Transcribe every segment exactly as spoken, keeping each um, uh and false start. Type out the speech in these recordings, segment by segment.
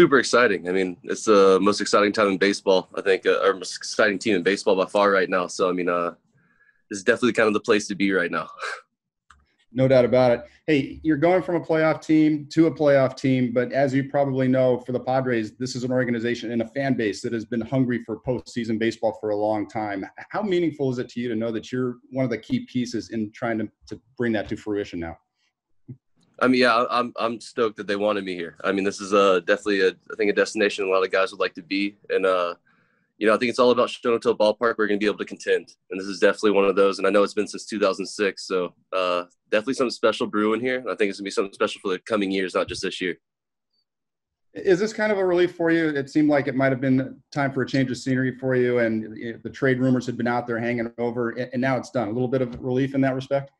Super exciting. I mean, it's the most exciting time in baseball, I think, uh, our most exciting team in baseball by far right now. So, I mean, uh, this is definitely kind of the place to be right now. No doubt about it. Hey, you're going from a playoff team to a playoff team, but as you probably know, for the Padres, this is an organization and a fan base that has been hungry for postseason baseball for a long time. How meaningful is it to you to know that you're one of the key pieces in trying to, to bring that to fruition now? I mean, yeah, I'm I'm stoked that they wanted me here. I mean, this is uh, definitely, a, I think, a destination a lot of guys would like to be. And, uh, you know, I think it's all about Showtime Ballpark. We're going to be able to contend. And this is definitely one of those. And I know it's been since two thousand six. So uh, definitely something special brewing here. And I think it's going to be something special for the coming years, not just this year. Is this kind of a relief for you? It seemed like it might have been time for a change of scenery for you. And you know, the trade rumors had been out there hanging over. And now it's done. A little bit of relief in that respect?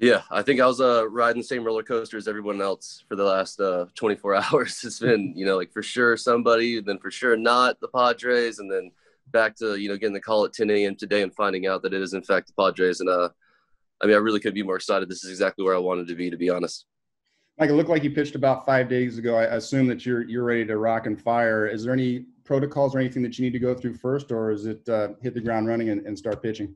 Yeah, I think I was uh, riding the same roller coaster as everyone else for the last uh, twenty-four hours. It's been, you know, like for sure somebody, then for sure not the Padres, and then back to, you know, getting the call at ten a m today and finding out that it is, in fact, the Padres. And, uh, I mean, I really could be more excited. This is exactly where I wanted to be, to be honest. Mike, it looked like you pitched about five days ago. I assume that you're you're ready to rock and fire. Is there any protocols or anything that you need to go through first, or is it uh, hit the ground running and, and start pitching?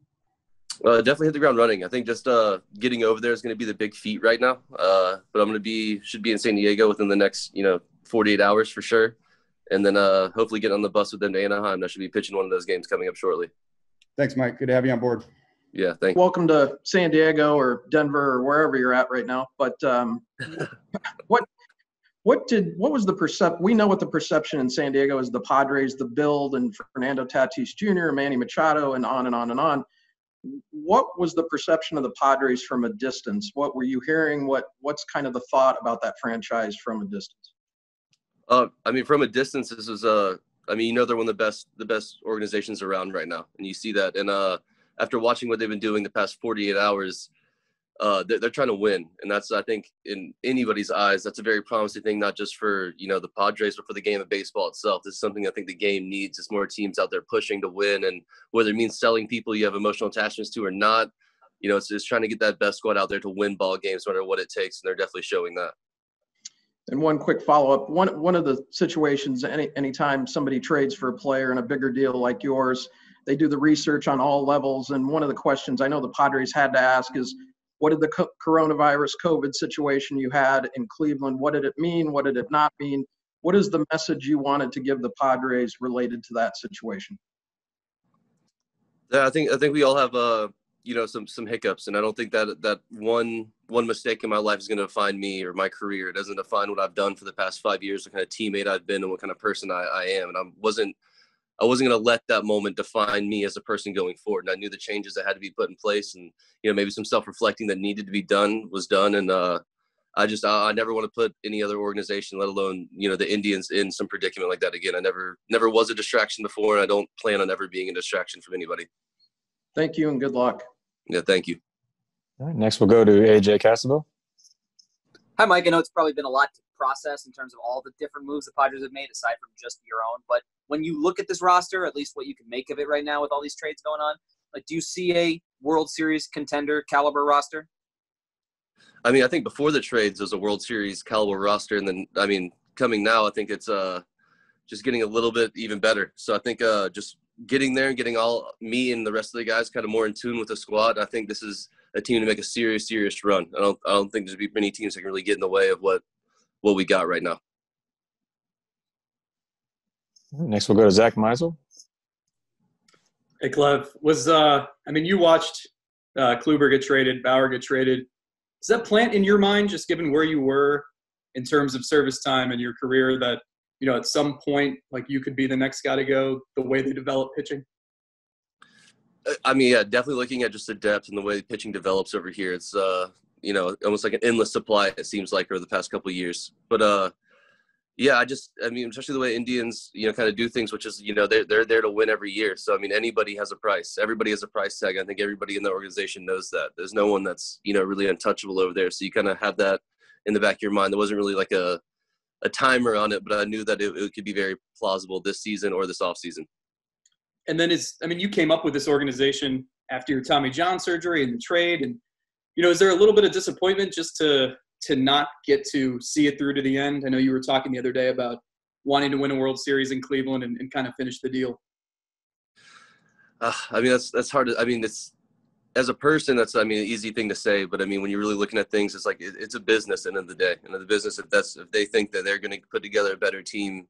Uh, definitely hit the ground running. I think just uh, getting over there is going to be the big feat right now. Uh, but I'm going to be should be in San Diego within the next, you know, forty-eight hours for sure. And then uh, hopefully get on the bus with them to Anaheim. I should be pitching one of those games coming up shortly. Thanks, Mike. Good to have you on board. Yeah, thanks. Welcome to San Diego or Denver or wherever you're at right now. But um, what what did what was the percep? We know what the perception in San Diego is: the Padres, the build, and Fernando Tatis Junior, Manny Machado, and on and on and on. What was the perception of the Padres from a distance? What were you hearing? What What's kind of the thought about that franchise from a distance? Uh, I mean, from a distance, this is uh, I mean, you know, they're one of the best, the best organizations around right now, and you see that. And uh, after watching what they've been doing the past forty-eight hours, uh, they're, they're trying to win, and that's, I think, in anybody's eyes, that's a very promising thing, not just for, you know, the Padres, but for the game of baseball itself. This is something I think the game needs. It's more teams out there pushing to win, and whether it means selling people you have emotional attachments to or not, you know, it's just trying to get that best squad out there to win ball games, no matter what it takes, and they're definitely showing that. And one quick follow-up: one one of the situations, any anytime somebody trades for a player in a bigger deal like yours, they do the research on all levels, and one of the questions I know the Padres had to ask is, what did the coronavirus COVID situation you had in Cleveland, what did it mean? What did it not mean? What is the message you wanted to give the Padres related to that situation? Yeah, I think I think we all have, uh, you know, some some hiccups, and I don't think that that one one mistake in my life is going to define me or my career. It doesn't define what I've done for the past five years, what kind of teammate I've been, and what kind of person I, I am. And I wasn't I wasn't going to let that moment define me as a person going forward. And I knew the changes that had to be put in place, and, you know, maybe some self-reflecting that needed to be done was done. And uh, I just, I, I never want to put any other organization, let alone, you know, the Indians, in some predicament like that again. I never, never was a distraction before, and I don't plan on ever being a distraction from anybody. Thank you, and good luck. Yeah, thank you. All right, next we'll go to A J Casabell. Hi, Mike. I know it's probably been a lot to process in terms of all the different moves the Padres have made, aside from just your own, but when you look at this roster, at least what you can make of it right now with all these trades going on, like, do you see a World Series contender caliber roster? I mean, I think before the trades, there's a World Series caliber roster, and then, I mean, coming now, I think it's uh, just getting a little bit even better. So I think uh, just getting there and getting all me and the rest of the guys kind of more in tune with the squad, I think this is a team to make a serious, serious run. I don't, I don't think there's be many teams that can really get in the way of what what we got right now. Next, we'll go to Zach Meisel. Hey, Clev, was uh, I mean, you watched uh, Kluber get traded, Bauer get traded. Is that plant in your mind, just given where you were in terms of service time and your career, that, you know, at some point, like, you could be the next guy to go? The way they develop pitching. I mean, yeah, definitely looking at just the depth and the way pitching develops over here, it's uh, you know, almost like an endless supply, it seems like, over the past couple of years, but uh. Yeah, I just, I mean, especially the way Indians, you know, kind of do things, which is, you know, they're, they're there to win every year. So, I mean, anybody has a price. Everybody has a price tag. I think everybody in the organization knows that. There's no one that's, you know, really untouchable over there. So you kind of have that in the back of your mind. There wasn't really like a, a timer on it, but I knew that it, it could be very plausible this season or this offseason. And then it's, I mean, you came up with this organization after your Tommy John surgery and the trade. And, you know, is there a little bit of disappointment just to to not get to see it through to the end? I know you were talking the other day about wanting to win a World Series in Cleveland and, and kind of finish the deal. Uh, I mean, that's, that's hard to, I mean, that's, as a person, that's, I mean, an easy thing to say, but I mean, when you're really looking at things, it's like, it, it's a business at the end of the day. And the business, if that's, if they think that they're going to put together a better team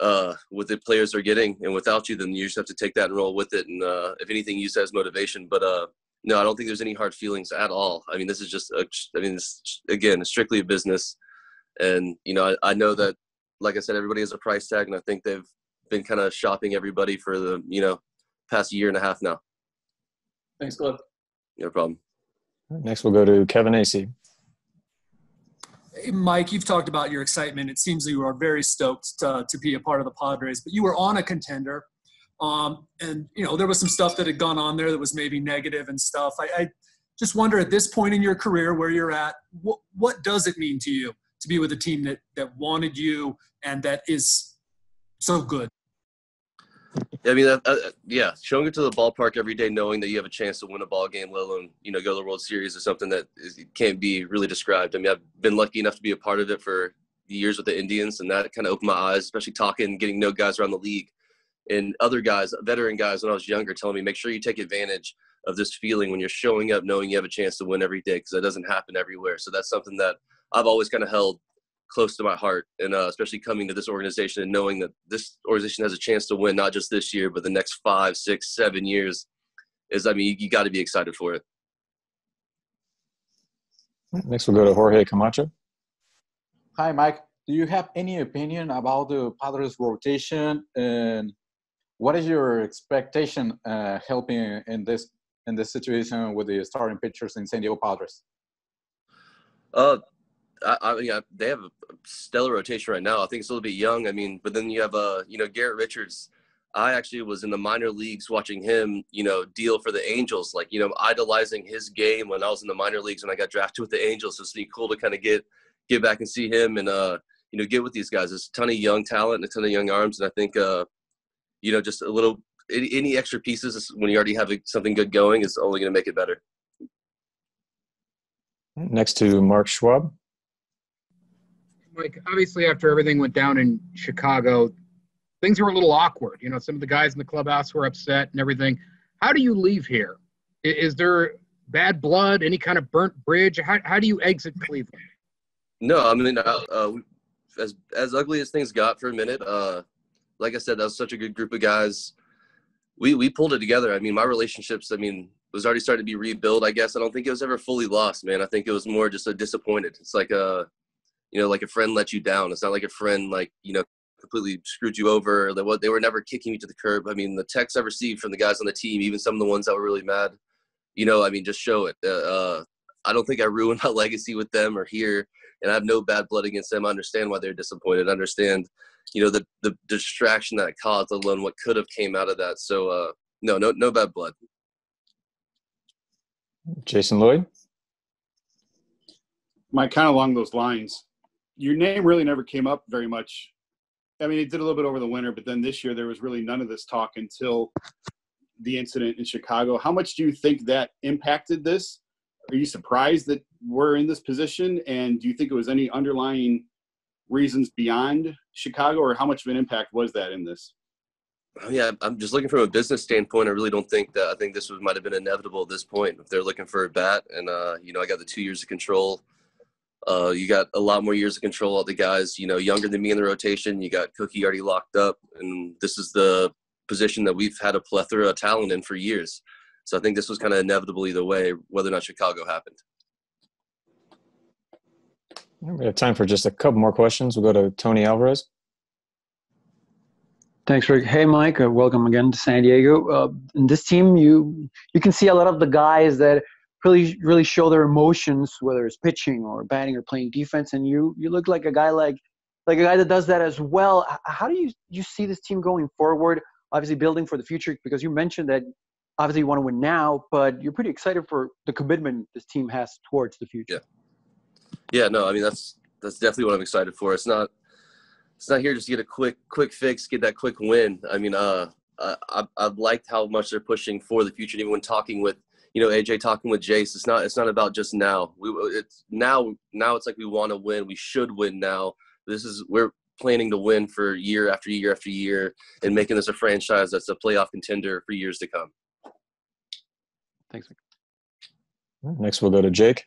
uh, with the players they're getting and without you, then you just have to take that and roll with it. And uh, if anything, use that as motivation, but uh, no, I don't think there's any hard feelings at all. I mean, this is just, a, I mean, this, again, it's strictly a business. And, you know, I, I know that, like I said, everybody has a price tag, and I think they've been kind of shopping everybody for the, you know, past year and a half now. Thanks, Cliff. No problem. Next, we'll go to Kevin Acey. Hey, Mike, you've talked about your excitement. It seems that you are very stoked to, to be a part of the Padres, but you were on a contender. Um, and, you know, there was some stuff that had gone on there that was maybe negative and stuff. I, I just wonder at this point in your career where you're at, what, what does it mean to you to be with a team that, that wanted you and that is so good? I mean, uh, uh, yeah, showing it to the ballpark every day, knowing that you have a chance to win a ball game, let alone, you know, go to the World Series, is something that is, can't be really described. I mean, I've been lucky enough to be a part of it for years with the Indians, and that kind of opened my eyes, especially talking, getting to know guys around the league and other guys, veteran guys when I was younger, telling me, make sure you take advantage of this feeling when you're showing up, knowing you have a chance to win every day, because that doesn't happen everywhere. So that's something that I've always kind of held close to my heart, and uh, especially coming to this organization and knowing that this organization has a chance to win, not just this year, but the next five, six, seven years is, I mean, you, you got to be excited for it. Next, we'll go to Jorge Camacho. Hi, Mike. Do you have any opinion about the Padres rotation, and what is your expectation uh, helping in this, in this situation with the starting pitchers in San Diego Padres? Uh, I, I mean, I, they have a stellar rotation right now. I think it's a little bit young. I mean, but then you have, uh, you know, Garrett Richards. I actually was in the minor leagues watching him, you know, deal for the Angels. Like, you know, idolizing his game when I was in the minor leagues when I got drafted with the Angels. So it's pretty cool to kind of get get back and see him and, uh, you know, get with these guys. There's a ton of young talent and a ton of young arms. And I think, uh, you know, just a little – any extra pieces when you already have something good going is only going to make it better. Next to Mark Schwab. Like, obviously, after everything went down in Chicago, things were a little awkward. You know, some of the guys in the clubhouse were upset and everything. How do you leave here? Is there bad blood, any kind of burnt bridge? How, how do you exit Cleveland? No, I mean, uh, uh, as, as ugly as things got for a minute, uh, like I said, that was such a good group of guys. We, we pulled it together. I mean, my relationships, I mean, was already starting to be rebuilt, I guess. I don't think it was ever fully lost, man. I think it was more just a disappointed. It's like a – you know, like a friend let you down. It's not like a friend, like, you know, completely screwed you over. They were, they were never kicking you to the curb. I mean, the texts I received from the guys on the team, even some of the ones that were really mad, you know, I mean, just show it. Uh, I don't think I ruined my legacy with them or here, and I have no bad blood against them. I understand why they're disappointed. I understand, you know, the, the distraction that it caused, let alone what could have came out of that. So, uh, no, no, no bad blood. Jason Lloyd. Mike, kind of along those lines. Your name really never came up very much. I mean, it did a little bit over the winter, but then this year there was really none of this talk until the incident in Chicago. How much do you think that impacted this? Are you surprised that we're in this position? And do you think it was any underlying reasons beyond Chicago, or how much of an impact was that in this? Yeah, I'm just looking from a business standpoint. I really don't think that – I think this was, might have been inevitable at this point. If they're looking for a bat and, uh, you know, I got the two years of control – Uh, you got a lot more years of control of the guys, you know, younger than me in the rotation. You got Cookie already locked up, and this is the position that we've had a plethora of talent in for years. So I think this was kind of inevitable either way, whether or not Chicago happened. We have time for just a couple more questions. We'll go to Tony Alvarez. Thanks, Rick. Hey, Mike. Uh, welcome again to San Diego. Uh, in this team, you you can see a lot of the guys that – really really show their emotions, whether it's pitching or batting or playing defense, and you you look like a guy like like a guy that does that as well. How do you you see this team going forward, obviously building for the future, because you mentioned that obviously you want to win now, but you're pretty excited for the commitment this team has towards the future? Yeah, yeah, no, I mean, that's that's definitely what I'm excited for. It's not it's not here just to get a quick quick fix, get that quick win. I mean, uh I I've liked how much they're pushing for the future, even when talking with you know, A J talking with Jace, it's not it's not about just now. We it's now now it's like we want to win. We should win now. This is we're planning to win for year after year after year, and making this a franchise that's a playoff contender for years to come. Thanks, Mike. Next, we'll go to Jake.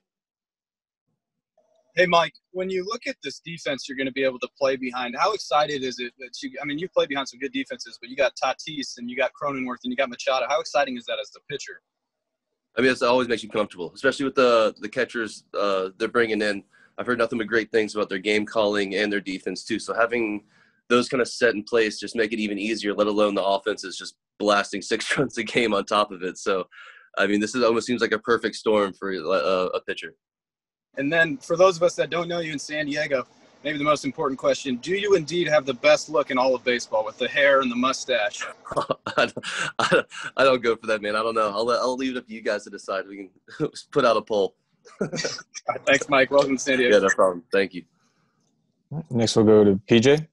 Hey, Mike, when you look at this defense you're going to be able to play behind, how excited is it that you – I mean, you've played behind some good defenses, but you got Tatis and you got Cronenworth and you got Machado. How exciting is that as the pitcher? I mean, it always makes you comfortable, especially with the, the catchers uh, they're bringing in. I've heard nothing but great things about their game calling and their defense too. So having those kind of set in place just make it even easier, let alone the offense is just blasting six runs a game on top of it. So, I mean, this is almost seems like a perfect storm for a, a pitcher. And then for those of us that don't know you in San Diego, maybe the most important question, do you indeed have the best look in all of baseball with the hair and the mustache? I, don't, I, don't, I don't go for that, man. I don't know. I'll, I'll leave it up to you guys to decide. We can put out a poll. Thanks, Mike. Welcome to San Diego. Yeah, no problem. Thank you. Next, we'll go to P J.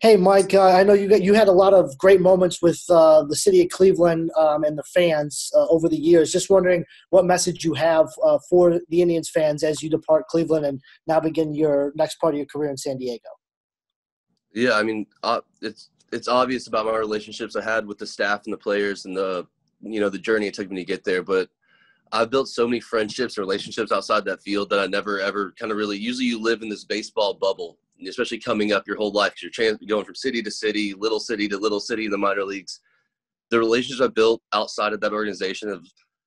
Hey, Mike, uh, I know you got, you had a lot of great moments with uh, the city of Cleveland um, and the fans uh, over the years. Just wondering what message you have uh, for the Indians fans as you depart Cleveland and now begin your next part of your career in San Diego. Yeah, I mean, uh, it's it's obvious about my relationships I had with the staff and the players and the you know the journey it took me to get there. But I've built so many friendships and relationships outside that field that I never ever kind of really. Usually, you live in this baseball bubble, especially coming up your whole life, because you're going from city to city, little city to little city in the minor leagues. The relationships I've built outside of that organization have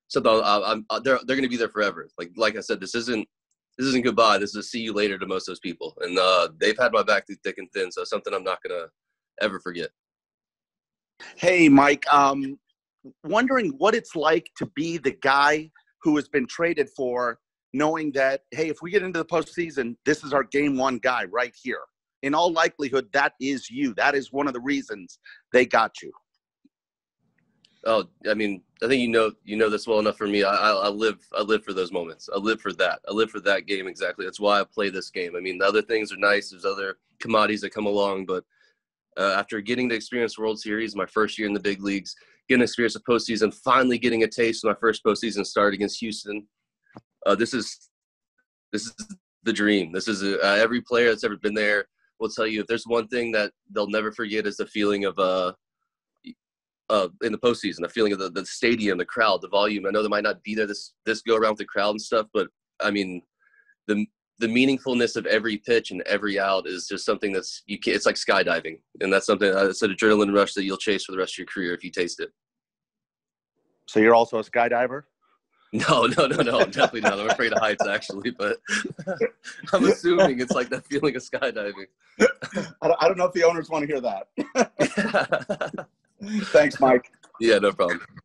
something I'm, I'm, they're they're going to be there forever. Like like I said, this isn't this isn't goodbye. This is a see you later to most of those people, and uh, they've had my back through thick and thin. So it's something I'm not going to ever forget. Hey, Mike, um, wondering what it's like to be the guy who has been traded for, knowing that, hey, if we get into the postseason, this is our game one guy right here. In all likelihood, that is you. That is one of the reasons they got you. Oh, I mean, I think you know you know this well enough for me. I, I live I live for those moments. I live for that. I live for that game exactly. That's why I play this game. I mean, the other things are nice. There's other commodities that come along. But uh, after getting to experience World Series, my first year in the big leagues, getting experience of postseason, finally getting a taste of my first postseason start against Houston, Uh, this is this is the dream. This is a, uh, every player that's ever been there will tell you if there's one thing that they'll never forget is the feeling of uh, uh in the postseason, the feeling of the, the stadium, the crowd, the volume. I know they might not be there this this go around with the crowd and stuff, but I mean the the meaningfulness of every pitch and every out is just something that's you can't, it's like skydiving, and that's something that's an adrenaline rush that you'll chase for the rest of your career if you taste it. So you're also a skydiver? No, no, no, no, I'm definitely not. I'm afraid of heights, actually, but I'm assuming it's like that feeling of skydiving. I don't know if the owners want to hear that. Thanks, Mike. Yeah, no problem.